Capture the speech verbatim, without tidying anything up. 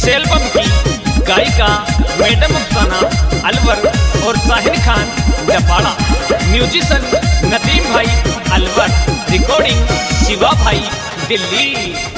इस एल्बम की गायिका मैडम अस्मिना अलवर और साहिन खान जपाड़ा, म्यूजिशियन नतीम भाई अलवर, रिकॉर्डिंग शिवा भाई दिल्ली।